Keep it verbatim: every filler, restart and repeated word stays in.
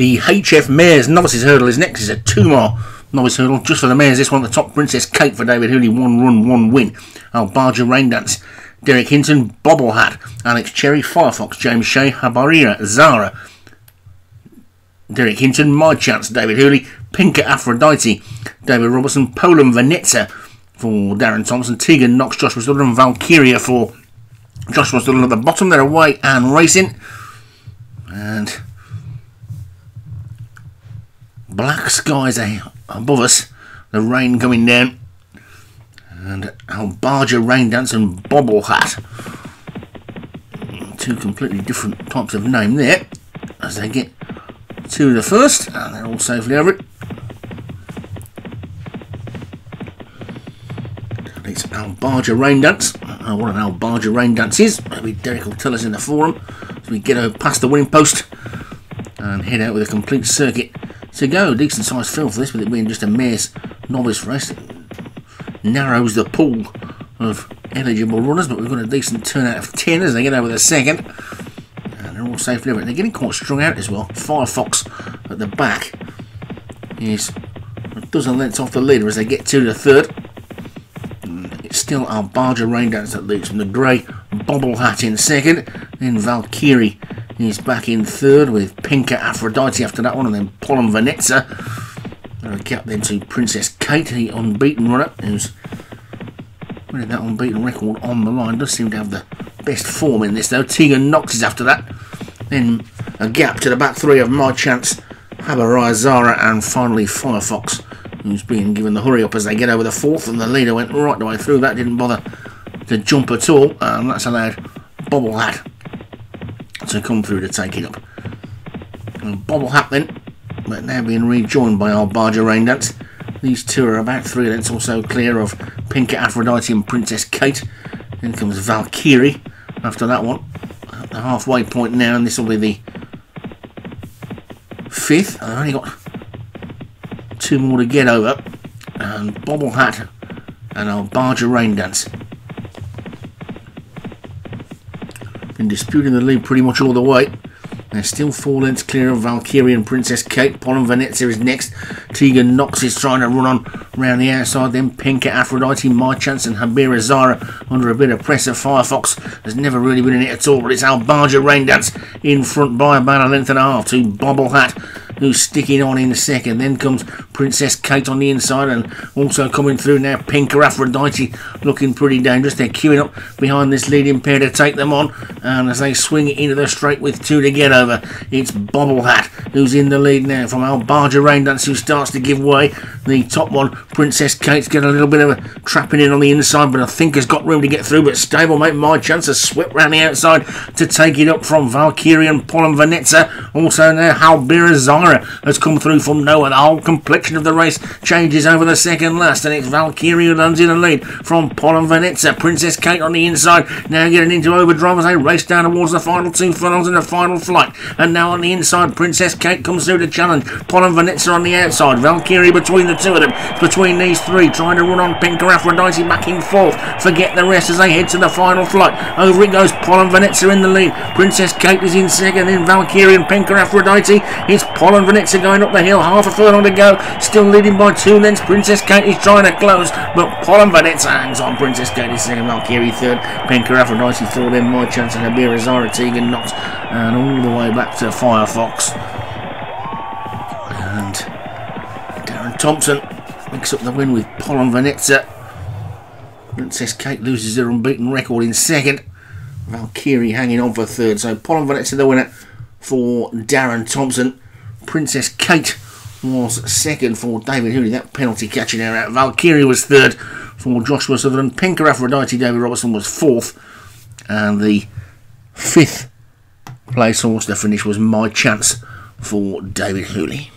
The H F Mares Novices Hurdle is next. It's a two-mile novice hurdle just for the mares. This one, the top Princess Cake for David Hooley. One run, one win. Albarja Raindance, Derek Hinton. Bobble Hat, Alex Cherry. Firefox, James Shea. Habarira Zara, Derek Hinton. My Chance, David Hooley. Pinker Aphrodite, David Robertson. Pollen Vanessa for Darren Thompson. Tegan Knox, Joshua Sutherland. Valkyria for Joshua Sutherland at the bottom. They're away and racing. And black skies above us. The rain coming down. And Albarja Raindance and Bobble Hat. Two completely different types of name there. As they get to the first. And they're all safely over it. And it's Albarja Raindance. I don't know what an Albarja Raindance is. Maybe Derek will tell us in the forum. So we get over past the winning post. And head out with a complete circuit to go. Decent sized field for this, with it being just a mare's novice race. It narrows the pool of eligible runners, but we've got a decent turnout of ten as they get over the second. And they're all safely over it. They're getting quite strung out as well. Firefox at the back is a dozen lengths off the leader as they get to the third. And it's still Albarja Raindance that leads from the grey. Bobble Hat in second. Then Valkyrie is back in third, with Pinker Aphrodite after that one, and then Pollen Vanessa. And we kept them to Princess Kate, the unbeaten runner, who's really that unbeaten record on the line. Does seem to have the best form in this, though. Tegan Knox is after that. Then a gap to the back three of My Chance, Habarira Zara, and finally Firefox, who's being given the hurry up as they get over the fourth. And the leader went right the way through. That didn't bother to jump at all, and that's allowed Bobble Hat to come through to take it up. And Bobble Hat then, but now being rejoined by Albarja Raindance. These two are about three lengths also clear of Pinker Aphrodite and Princess Kate. Then comes Valkyrie after that one. At the halfway point now, and this will be the fifth. I've only got two more to get over. And Bobble Hat and Albarja Raindance been disputing the lead pretty much all the way. They're still four lengths clear of Valkyrie and Princess Kate. Pollen Vanessa is next. Tegan Knox is trying to run on round the outside. Then Pinker Aphrodite, My Chance, and Habarira Zara under a bit of pressure. Firefox has never really been in it at all, but it's Albarja Raindance in front by about a length and a half to Bobble Hat, who's sticking on in second. Then comes Princess Kate on the inside, and also coming through now Pinker Aphrodite, looking pretty dangerous. They're queuing up behind this leading pair to take them on, and as they swing it into the straight with two to get over, it's Bobble Hat who's in the lead now from Albarja Raindance, who starts to give way. The top one, Princess Kate's got a little bit of a trapping in on the inside, but I think has got room to get through. But stablemate My Chance has swept round the outside to take it up from Valkyrie and Pollen Vanessa. Also now Habarira Zara has come through from nowhere. The whole complexion of the race changes over the second last, and it's Valkyrie who lands in the lead from Pollen Vanessa. Princess Kate on the inside now getting into overdrive as they race down towards the final two furlongs in the final flight. And now on the inside, Princess Kate comes through to challenge Pollen Vanessa on the outside. Valkyrie between the two of them, between these three, trying to run on Pinker Aphrodite back in fourth. Forget the rest as they head to the final flight. Over it goes. Pollen Vanessa in the lead. Princess Kate is in second, then Valkyrie and Pinker Aphrodite. It's Pollen Vanessa going up the hill, half a furlong to go, still leading by two lengths. Princess Kate is trying to close, but Pollen Vanessa hangs on. Princess Kate is second, Valkyrie third, Pinker Aphrodite fourth, then My Chance and Habarira Zara, Tegan Knox, and all the way back to Firefox. And Darren Thompson picks up the win with Pollen Vanessa. Princess Kate loses her unbeaten record in second, Valkyrie hanging on for third. So Pollen Vanessa the winner for Darren Thompson. Princess Kate was second for David Hooley, that penalty catching her out. Valkyrie was third for Joshua Sutherland. Pinker Aphrodite, David Robertson was fourth. And the fifth place horse to finish was My Chance for David Hooley.